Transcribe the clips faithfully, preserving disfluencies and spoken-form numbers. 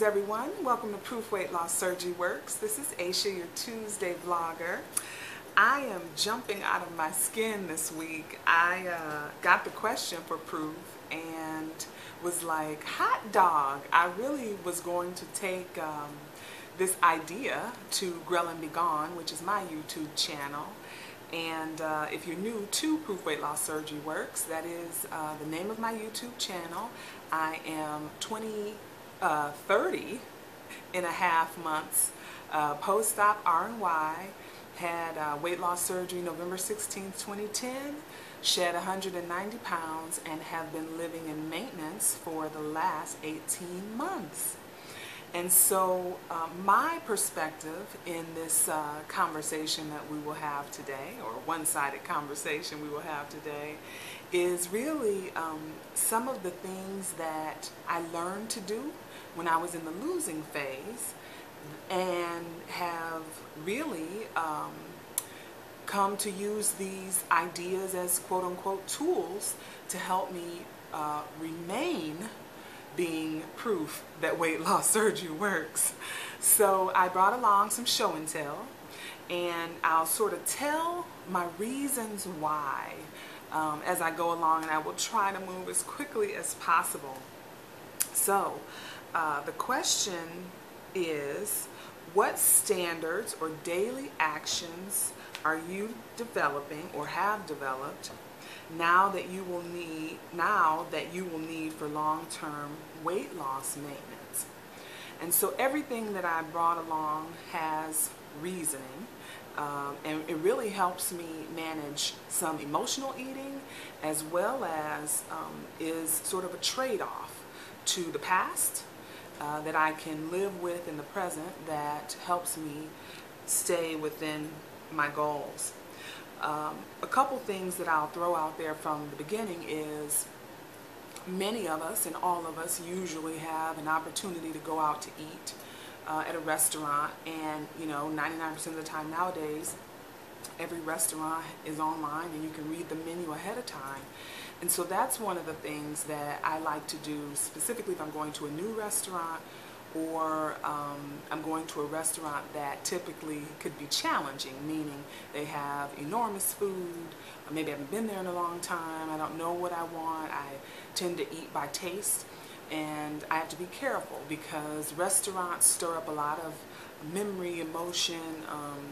Everyone, welcome to Proof Weight Loss Surgery Works. This is Aisha, your Tuesday vlogger. I am jumping out of my skin this week. I uh, got the question for Proof and was like, hot dog. I really was going to take um, this idea to Ghrelin Be Gone, which is my YouTube channel. And uh, if you're new to Proof Weight Loss Surgery Works, that is uh, the name of my YouTube channel. I am twenty Uh, thirty and a half months uh, post-op R and Y, had uh, weight loss surgery November sixteenth, twenty ten, shed one hundred ninety pounds, and have been living in maintenance for the last eighteen months. And so uh, my perspective in this uh, conversation that we will have today, or one-sided conversation we will have today, is really um, some of the things that I learned to do when I was in the losing phase and have really um, come to use these ideas as quote-unquote tools to help me uh, remain being proof that weight loss surgery works. So I brought along some show and tell, and I'll sort of tell my reasons why um, as I go along, and I will try to move as quickly as possible. So Uh, the question is, what standards or daily actions are you developing or have developed now that you will need now that you will need for long-term weight loss maintenance? And so everything that I brought along has reasoning, um, and it really helps me manage some emotional eating, as well as um, is sort of a trade-off to the past Uh, that I can live with in the present, that helps me stay within my goals. Um, a couple things that I'll throw out there from the beginning is many of us, and all of us, usually have an opportunity to go out to eat uh, at a restaurant, and you know, ninety-nine percent of the time nowadays, every restaurant is online and you can read the menu ahead of time. And so that's one of the things that I like to do, specifically if I'm going to a new restaurant, or um, I'm going to a restaurant that typically could be challenging, meaning they have enormous food, or maybe I haven't been there in a long time, I don't know what I want, I tend to eat by taste, and I have to be careful because restaurants stir up a lot of memory, emotion, um,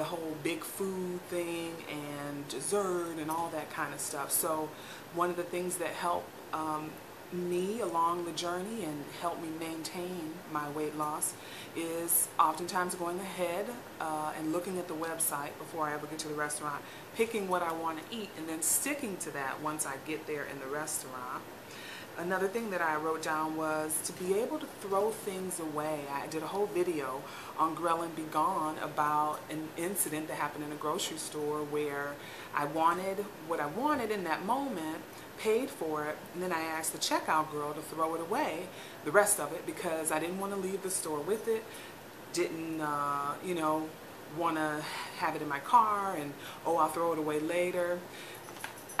the whole big food thing and dessert and all that kind of stuff. So one of the things that helped um, me along the journey and helped me maintain my weight loss is oftentimes going ahead uh, and looking at the website before I ever get to the restaurant, picking what I want to eat, and then sticking to that once I get there in the restaurant. Another thing that I wrote down was to be able to throw things away. I did a whole video on Ghrelin Be Gone about an incident that happened in a grocery store where I wanted what I wanted in that moment, paid for it, and then I asked the checkout girl to throw it away, the rest of it, because I didn't want to leave the store with it, didn't, uh, you know, want to have it in my car, and oh, I'll throw it away later.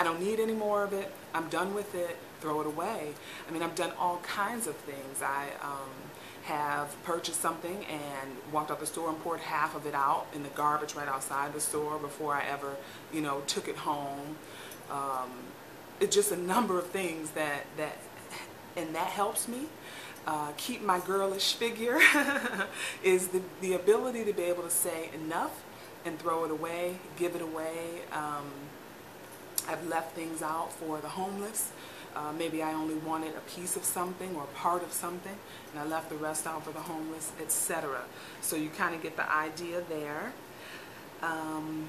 I don't need any more of it. I'm done with it. Throw it away. I mean, I've done all kinds of things. I um, have purchased something and walked out the store and poured half of it out in the garbage right outside the store before I ever, you know, took it home. Um, it's just a number of things that, that and that helps me uh, keep my girlish figure is the, the ability to be able to say enough and throw it away, give it away. Um, I've left things out for the homeless. Uh, maybe I only wanted a piece of something or part of something, and I left the rest out for the homeless, et cetera. So you kind of get the idea there. Um,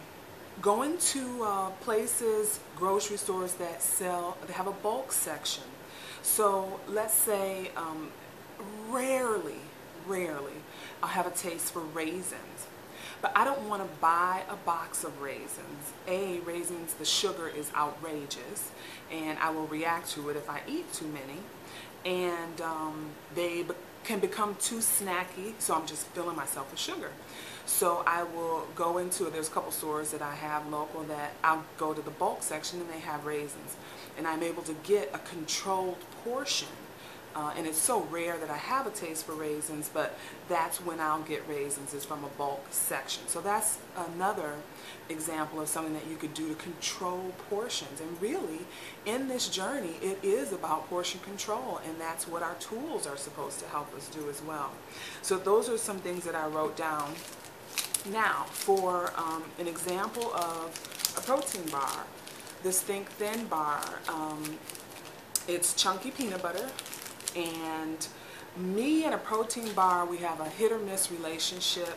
going to uh, places, grocery stores that sell, they have a bulk section. So let's say um, rarely, rarely, I'll have a taste for raisins. But I don't want to buy a box of raisins. A, raisins, the sugar is outrageous, and I will react to it if I eat too many. And um, they be can become too snacky, so I'm just filling myself with sugar. So I will go into, there's a couple stores that I have local that I'll go to the bulk section and they have raisins. And I'm able to get a controlled portion uh, and it's so rare that I have a taste for raisins, but that's when I'll get raisins, is from a bulk section. So that's another example of something that you could do to control portions. And really, in this journey, it is about portion control, and that's what our tools are supposed to help us do as well. So those are some things that I wrote down. Now, for um, an example of a protein bar, this Think Thin bar, um, it's chunky peanut butter, and me and a protein bar, we have a hit or miss relationship.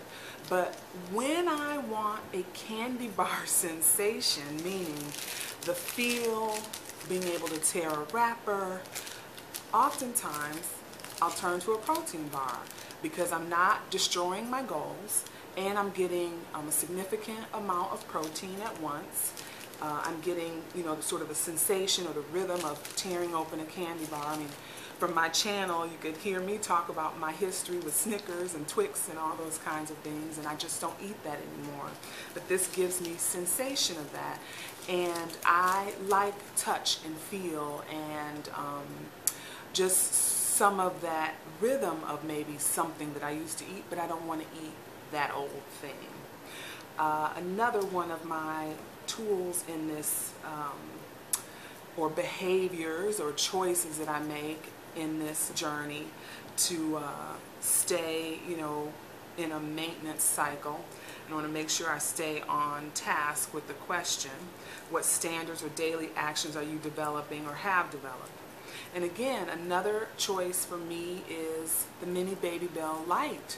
But when I want a candy bar sensation, meaning the feel, being able to tear a wrapper, oftentimes I'll turn to a protein bar because I'm not destroying my goals, and I'm getting um, a significant amount of protein at once. Uh, I'm getting, you know, sort of the sensation or the rhythm of tearing open a candy bar. I mean, from my channel, you could hear me talk about my history with Snickers and Twix and all those kinds of things, and I just don't eat that anymore. But this gives me sensation of that. And I like touch and feel and um, just some of that rhythm of maybe something that I used to eat, but I don't want to eat that old thing. Uh, another one of my tools in this, um, or behaviors or choices that I make in this journey to uh, stay, you know, in a maintenance cycle. I want to make sure I stay on task with the question, what standards or daily actions are you developing or have developed? And again, another choice for me is the Mini Baby Bell Light.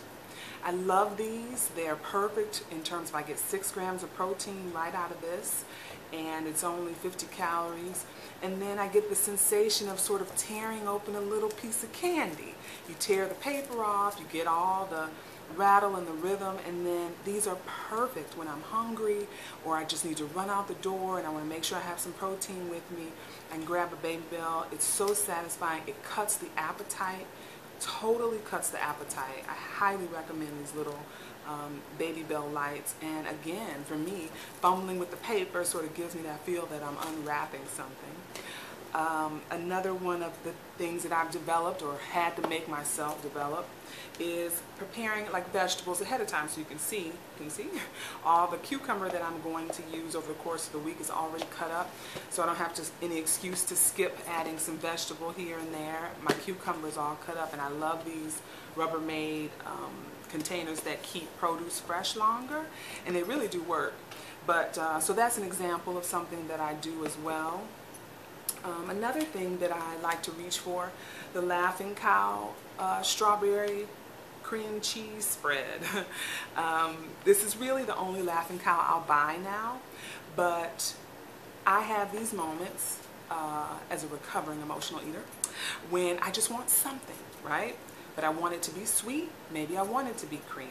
I love these. They're perfect in terms of, I get six grams of protein right out of this, and it's only fifty calories. And then I get the sensation of sort of tearing open a little piece of candy. You tear the paper off, you get all the rattle and the rhythm, and then these are perfect when I'm hungry or I just need to run out the door and I want to make sure I have some protein with me, and grab a Baby Bell. It's so satisfying. It cuts the appetite. Totally cuts the appetite. I highly recommend these little um, Baby Bell Lights. And again, for me, fumbling with the paper sort of gives me that feel that I'm unwrapping something. Um, another one of the things that I've developed or had to make myself develop is preparing like vegetables ahead of time, so you can see, can you see all the cucumber that I'm going to use over the course of the week is already cut up, so I don't have to, any excuse to skip adding some vegetable here and there. My cucumber is all cut up, and I love these Rubbermaid um, containers that keep produce fresh longer, and they really do work. But uh, so that's an example of something that I do as well. Um, another thing that I like to reach for, the Laughing Cow uh, strawberry cream cheese spread. um, this is really the only Laughing Cow I'll buy now, but I have these moments uh, as a recovering emotional eater when I just want something, right? But I want it to be sweet, maybe I want it to be creamy.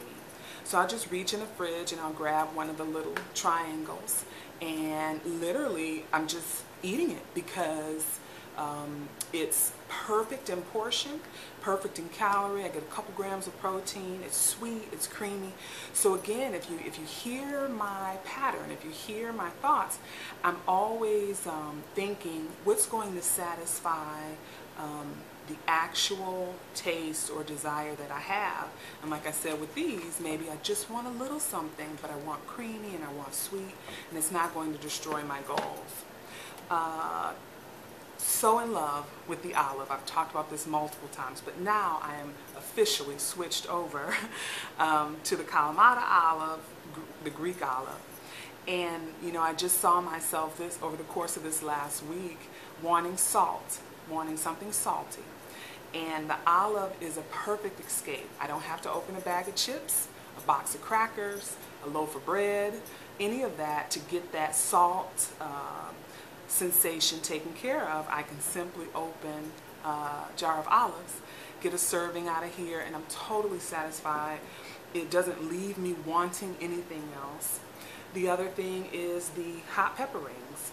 So I'll just reach in the fridge and I'll grab one of the little triangles, and literally I'm just eating it because um, it's perfect in portion, perfect in calorie. I get a couple grams of protein. It's sweet, it's creamy. So again, if you if you hear my pattern, if you hear my thoughts, I'm always um, thinking what's going to satisfy um, the actual taste or desire that I have. And like I said, with these, maybe I just want a little something, but I want creamy and I want sweet, and it's not going to destroy my goals. Uh, so in love with the olive. I've talked about this multiple times, but now I am officially switched over um, to the Kalamata olive, the Greek olive. And you know, I just saw myself this over the course of this last week wanting salt, wanting something salty. And the olive is a perfect escape. I don't have to open a bag of chips, a box of crackers, a loaf of bread, any of that to get that salt uh, sensation taken care of. I can simply open a jar of olives, get a serving out of here, and I'm totally satisfied. It doesn't leave me wanting anything else. The other thing is the hot pepper rings.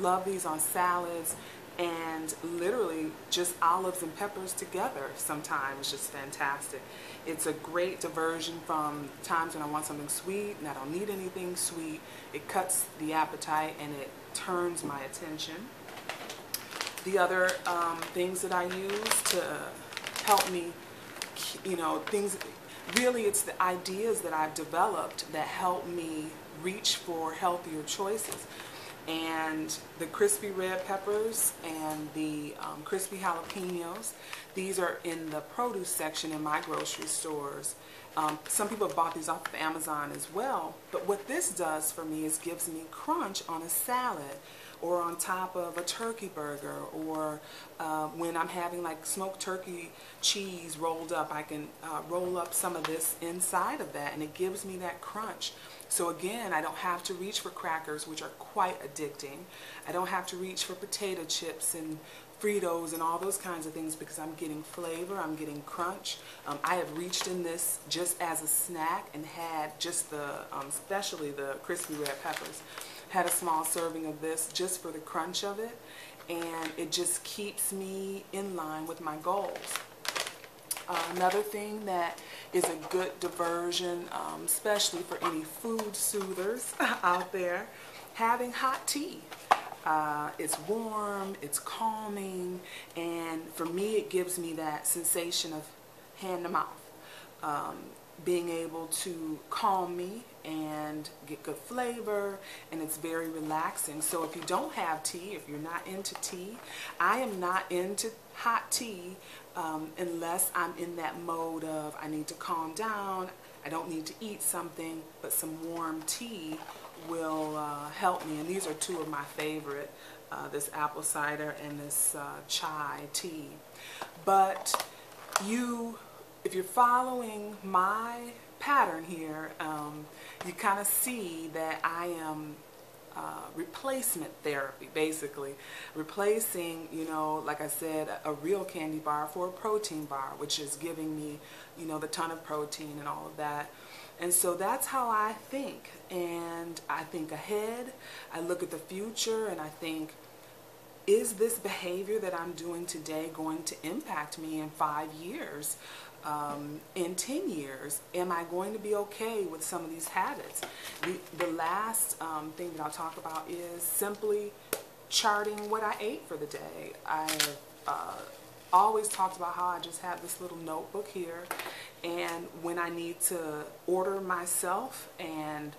Love these on salads, and literally just olives and peppers together sometimes is just fantastic. It's a great diversion from times when I want something sweet and I don't need anything sweet. It cuts the appetite and it turns my attention. the other um, things that I use to help me, you know, things, really it's the ideas that I've developed that help me reach for healthier choices. And the crispy red peppers and the um, crispy jalapenos, these are in the produce section in my grocery stores. Um, some people have bought these off of Amazon as well, but what this does for me is gives me crunch on a salad or on top of a turkey burger, or uh, when I'm having like smoked turkey cheese rolled up, I can uh, roll up some of this inside of that and it gives me that crunch. So again, I don't have to reach for crackers, which are quite addicting. I don't have to reach for potato chips and Fritos and all those kinds of things because I'm getting flavor, I'm getting crunch. Um, I have reached in this just as a snack and had just the, um, especially the crispy red peppers, had a small serving of this just for the crunch of it, and it just keeps me in line with my goals. Uh, another thing that is a good diversion, um, especially for any food soothers out there, having hot tea. Uh, it's warm, it's calming, and for me it gives me that sensation of hand to mouth, um, being able to calm me and get good flavor, and it's very relaxing. So if you don't have tea, if you're not into tea, I am not into hot tea um, unless I'm in that mode of I need to calm down, I don't need to eat something, but some warm tea will uh, help me. And these are two of my favorite, uh, this apple cider and this uh, chai tea. But you, if you're following my pattern here, um, you kind of see that I am uh, replacement therapy, basically replacing, you know, like I said, a, a real candy bar for a protein bar, which is giving me, you know, the ton of protein and all of that. And so that's how I think, and I think ahead, I look at the future, and I think, is this behavior that I'm doing today going to impact me in five years? Um, in ten years, am I going to be okay with some of these habits? The, the last um, thing that I'll talk about is simply charting what I ate for the day. I've uh, always talked about how I just have this little notebook here, and when I need to order myself, and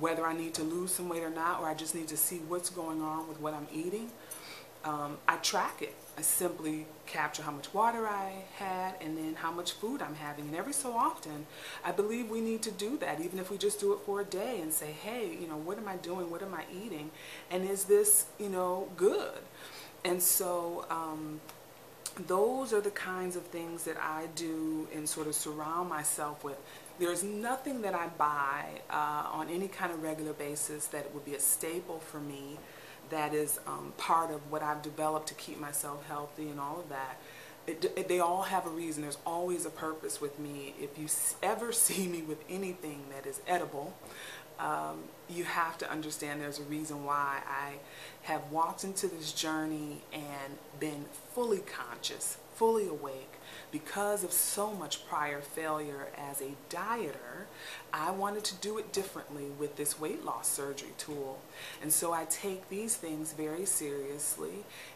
whether I need to lose some weight or not, or I just need to see what's going on with what I'm eating, um, I track it. I simply capture how much water I had and then how much food I'm having. And every so often, I believe we need to do that, even if we just do it for a day and say, hey, you know, what am I doing? What am I eating? And is this, you know, good? And so um, those are the kinds of things that I do and sort of surround myself with. There's nothing that I buy uh, on any kind of regular basis that would be a staple for me. That is um, part of what I've developed to keep myself healthy and all of that. It, it, they all have a reason. There's always a purpose with me. If you ever see me with anything that is edible, um, you have to understand there's a reason why I have walked into this journey and been fully conscious, fully awake, because of so much prior failure as a dieter. I wanted to do it differently with this weight loss surgery tool. And so I take these things very seriously,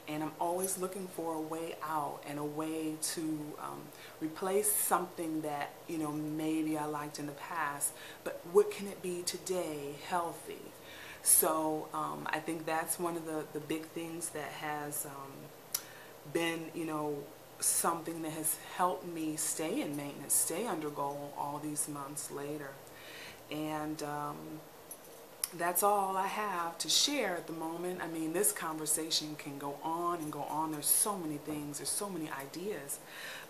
and I'm always looking for a way out and a way to um, replace something that, you know, maybe I liked in the past, but what can it be today healthy? So um, I think that's one of the, the big things that has um, been, you know, something that has helped me stay in maintenance, stay under goal all these months later. And um, that's all I have to share at the moment. I mean, this conversation can go on and go on. There's so many things, there's so many ideas.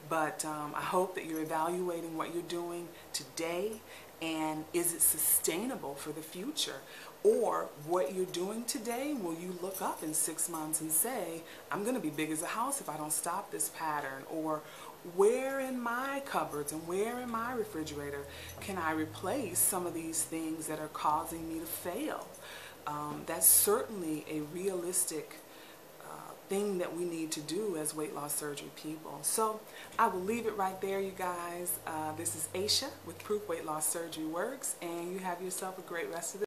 But um, I hope that you're evaluating what you're doing today, and is it sustainable for the future? Or what you're doing today, will you look up in six months and say, I'm going to be big as a house if I don't stop this pattern? Or where in my cupboards and where in my refrigerator can I replace some of these things that are causing me to fail? Um, that's certainly a realistic uh, thing that we need to do as weight loss surgery people. So I will leave it right there, you guys. Uh, this is Aisha with Proof Weight Loss Surgery Works, and you have yourself a great rest of the